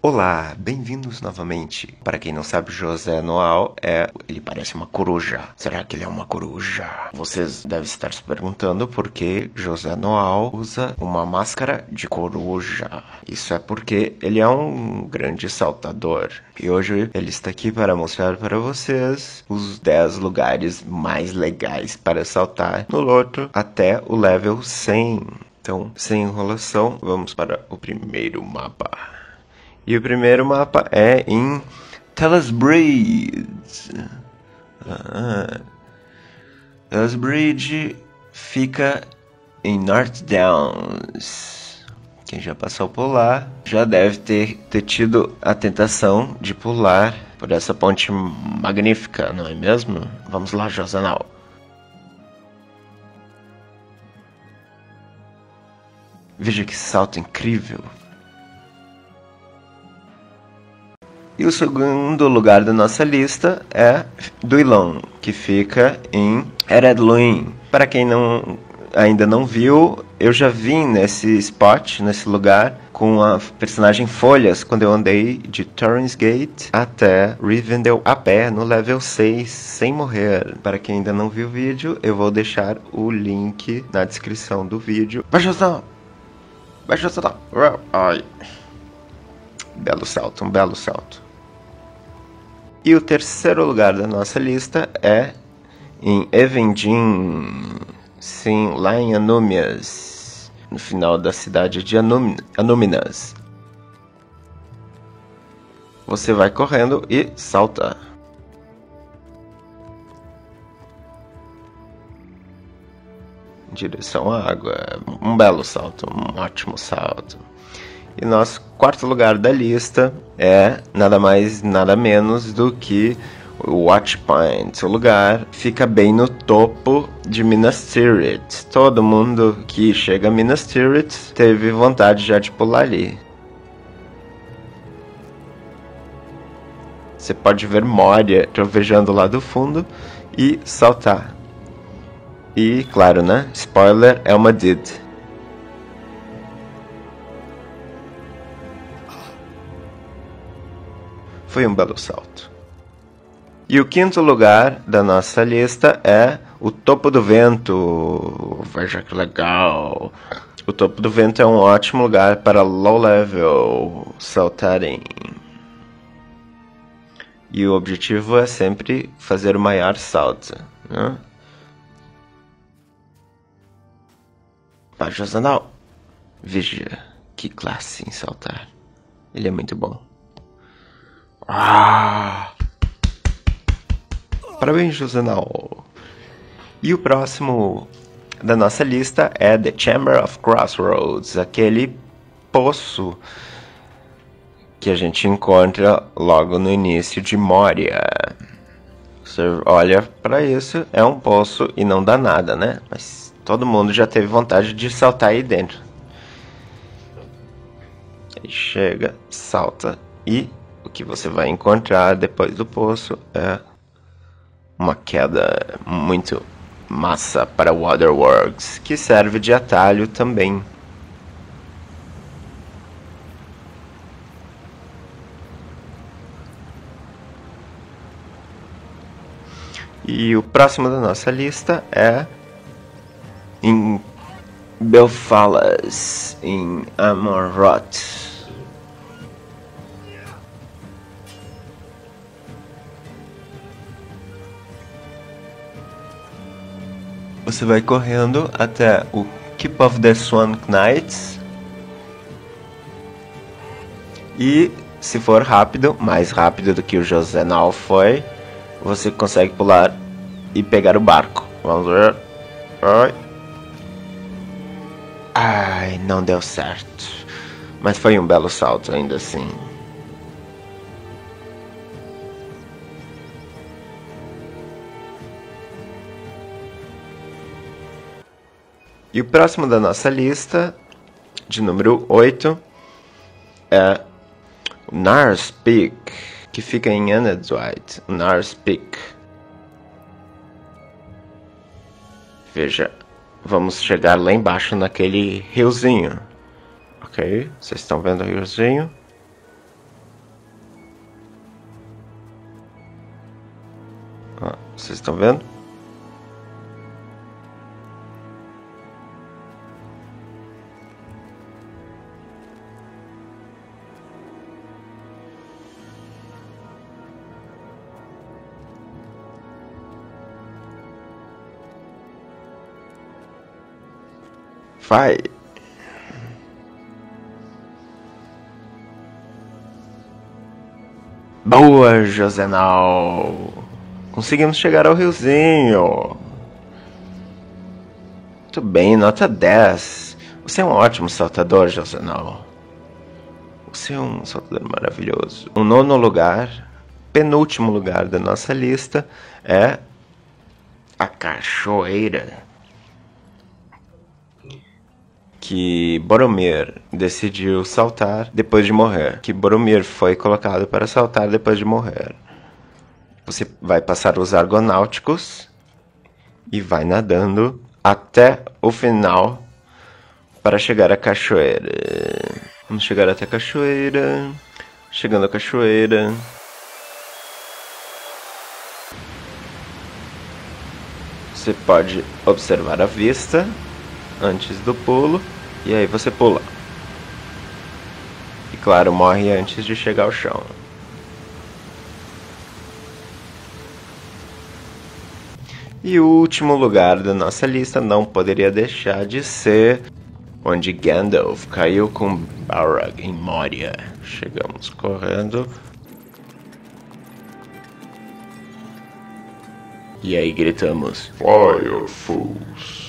Olá, bem-vindos novamente. Para quem não sabe, Josenal ele parece uma coruja. Será que ele é uma coruja? Vocês devem estar se perguntando por que Josenal usa uma máscara de coruja. Isso é porque ele é um grande saltador. E hoje ele está aqui para mostrar para vocês os 10 lugares mais legais para saltar no loto até o level 100. Então, sem enrolação, vamos para o primeiro mapa. E o primeiro mapa é em Telasbridge. Telasbridge fica em North Downs. Quem já passou por lá já deve ter tido a tentação de pular por essa ponte magnífica, não é mesmo? Vamos lá, Josenal. Veja que salto incrível. E o segundo lugar da nossa lista é Duilon, que fica em Eredloin. Para quem ainda não viu, eu já vim nesse spot, nesse lugar, com a personagem Folhas, quando eu andei de Turrins Gate até Rivendell a pé no level 6, sem morrer. Para quem ainda não viu o vídeo, eu vou deixar o link na descrição do vídeo. Vai, Josenal! Vai, Josenal! Ai! Belo salto, um belo salto. E o terceiro lugar da nossa lista é em Evendim, sim, lá em Annúminas, no final da cidade de Annúminas. Você vai correndo e salta. Em direção à água, um belo salto, um ótimo salto. E nosso quarto lugar da lista é nada mais, nada menos do que o Watchpoint. O lugar fica bem no topo de Minas Tirith. Todo mundo que chega a Minas Tirith teve vontade já de pular ali. Você pode ver Moria trovejando lá do fundo e saltar. E claro, né? Spoiler, é uma did. Foi um belo salto. E o quinto lugar da nossa lista é o Topo do Vento. Veja que legal. O Topo do Vento é um ótimo lugar para low level saltarem. E o objetivo é sempre fazer o maior salto, né? Para Josenal. Veja que classe em saltar. Ele é muito bom. Ah! Parabéns, Josenal! E o próximo da nossa lista é The Chamber of Crossroads, aquele poço que a gente encontra logo no início de Moria. Você olha pra isso, é um poço e não dá nada, né? Mas todo mundo já teve vontade de saltar aí dentro. Aí chega, salta e... o que você vai encontrar depois do poço é uma queda muito massa para Waterworks, que serve de atalho também. E o próximo da nossa lista é em Belfalas, em Amoroth. Você vai correndo até o Keep of the Swan Knights. E se for rápido, mais rápido do que o Josenal foi, você consegue pular e pegar o barco. Vamos ver. Ai, não deu certo. Mas foi um belo salto ainda assim. E o próximo da nossa lista, de número 8, é o Nars Peak, que fica em Anadwight. Nars Peak. Veja, vamos chegar lá embaixo naquele riozinho. Ok? Vocês estão vendo o riozinho? Vocês estão vendo? Vai! Boa, Josenal! Conseguimos chegar ao riozinho! Muito bem, nota 10. Você é um ótimo saltador, Josenal. Você é um saltador maravilhoso. O nono lugar, penúltimo lugar da nossa lista é a cachoeira, que Boromir decidiu saltar depois de morrer. Que Boromir foi colocado para saltar depois de morrer. Você vai passar os argonáuticos e vai nadando até o final para chegar à cachoeira. Vamos chegar até a cachoeira. Chegando à cachoeira. Você pode observar a vista antes do pulo. E aí você pula. E claro, morre antes de chegar ao chão. E o último lugar da nossa lista não poderia deixar de ser onde Gandalf caiu com Balrog em Moria. Chegamos correndo. E aí gritamos: Fire Fools!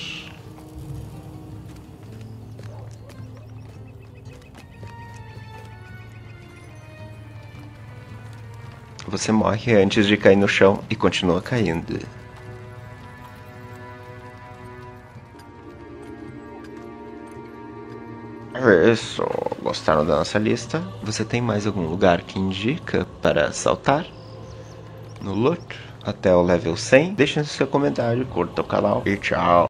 Você morre antes de cair no chão e continua caindo. É isso. Gostaram da nossa lista? Você tem mais algum lugar que indica para saltar no loot até o level 100? Deixe seu comentário, curta o canal e tchau.